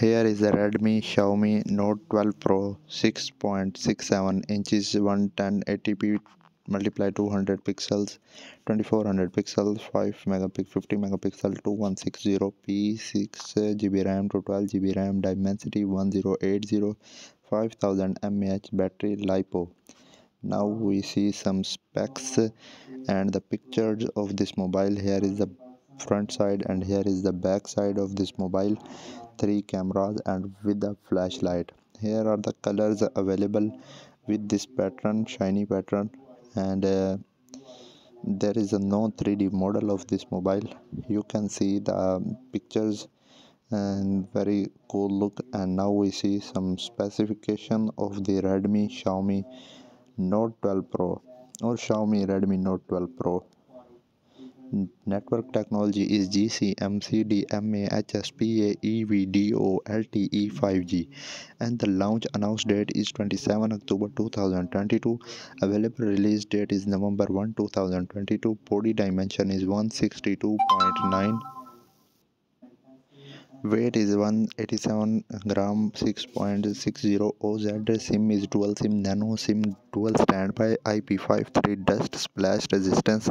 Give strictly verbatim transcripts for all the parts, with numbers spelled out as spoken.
Here is the Redmi Xiaomi Note twelve Pro six point six seven inches ten eighty p multiply two hundred pixels twenty-four hundred pixels five megapixel fifty megapixel twenty-one sixty p six G B RAM to twelve G B RAM Dimensity one thousand eighty five thousand milliamp hour battery LiPo. Now we see some specs and the pictures of this mobile. Here is the front side and here is the back side of this mobile, three cameras and with a flashlight. Here are the colors available with this pattern, shiny pattern, and uh, there is a no three D model of this mobile. You can see the pictures and very cool look. And now we see some specification of the Redmi Xiaomi Note twelve Pro or Xiaomi Redmi Note twelve Pro. Network technology is G C M C D M A H S P A E V D O L T E five G, and the launch announced date is twenty-seventh of October two thousand twenty-two. Available release date is November first two thousand twenty-two. Body dimension is one sixty-two point nine. Weight is one eighty-seven gram, six point six zero oz. SIM is dual SIM, nano SIM, dual standby, I P five three dust splash resistance,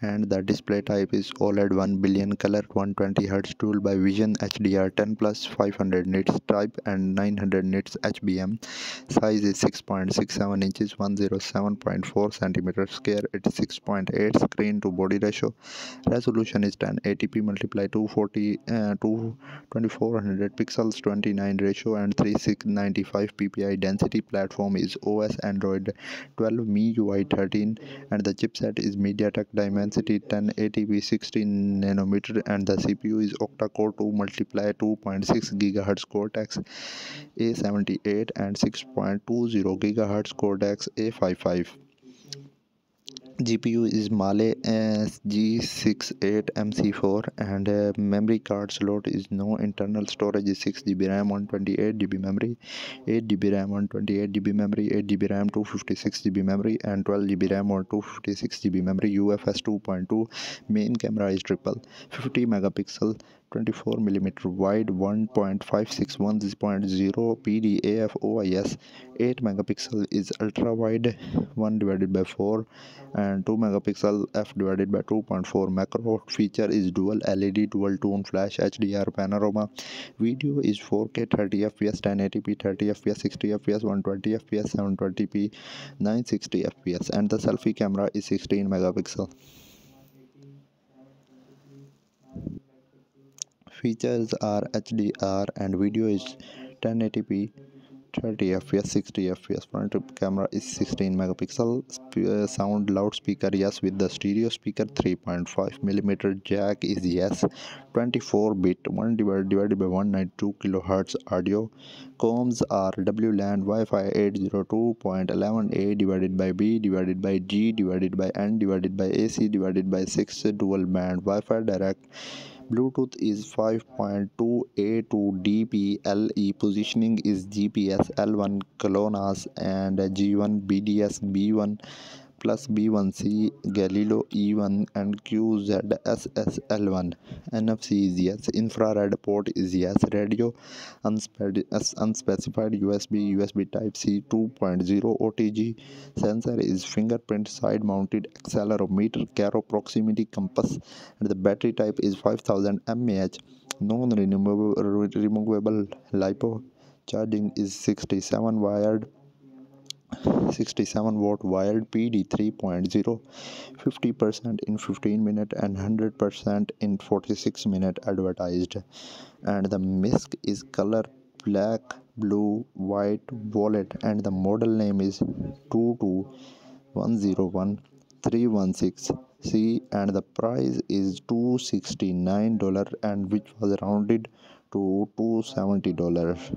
and the display type is OLED, one billion color, one hundred twenty hertz, dual by vision, H D R ten plus, five hundred nits type and nine hundred nits H B M. Size is six point six seven inches, one hundred seven point four centimeters. Square at six point eight, screen to body ratio. Resolution is ten eighty p multiply two forty uh, two. twenty-four hundred pixels twenty-nine ratio and thirty-six ninety-five p p i. Density platform is O S Android twelve, M I U I thirteen, and the chipset is MediaTek Dimensity ten eighty p sixteen nanometer, and the C P U is octa core two multiply two point six gigahertz Cortex A seventy-eight and six point two zero gigahertz Cortex A fifty-five. G P U is Mali G sixty-eight M C four, and uh, memory card slot is no. Internal storage is six G B RAM, one hundred twenty-eight G B memory, eight G B RAM, one hundred twenty-eight G B memory, eight G B RAM, two hundred fifty-six G B memory, and twelve G B RAM or two hundred fifty-six G B memory. U F S two point two. Main camera is triple, fifty megapixel, twenty-four millimeter wide, one point five six one point zero P D A F O I S. eight megapixel is ultra wide, one divided by four, and two megapixel f divided by two point four. Macro feature is dual L E D, dual tone flash, H D R panorama. Video is four K thirty F P S, ten eighty p thirty F P S, sixty F P S, one twenty F P S, seven twenty p, nine sixty F P S, and the selfie camera is sixteen megapixel. Features are H D R and video is ten eighty p thirty F P S sixty F P S. Front camera is sixteen megapixel. Sp sound loudspeaker yes with the stereo speaker. Three point five millimeter jack is yes, twenty-four bit, one divided by one ninety-two kilohertz audio. Comms are W LAN, Wi-Fi eight oh two dot eleven A divided by B divided by G divided by N divided by A C divided by six, dual band Wi-Fi direct. Bluetooth is five point two, A two D P, L E, positioning is G P S, L one, GLONASS, and G one, B D S, B one, plus B one C, Galileo, E one, and Q Z S S, L one. N F C is yes, infrared port is yes, radio, unspec unspecified U S B, U S B Type-C, two point oh O T G, sensor is fingerprint, side-mounted accelerometer, gyro proximity compass, and the battery type is five thousand milliamp hour, non-removable removable LiPo, charging is sixty-seven wired, sixty-seven watt wired, P D three point oh, fifty percent in fifteen minutes and one hundred percent in forty-six minutes advertised. And the misc is color black, blue, white, violet, and the model name is two two one zero one three one six C, and the price is two hundred sixty-nine dollars, and which was rounded to two hundred seventy dollars.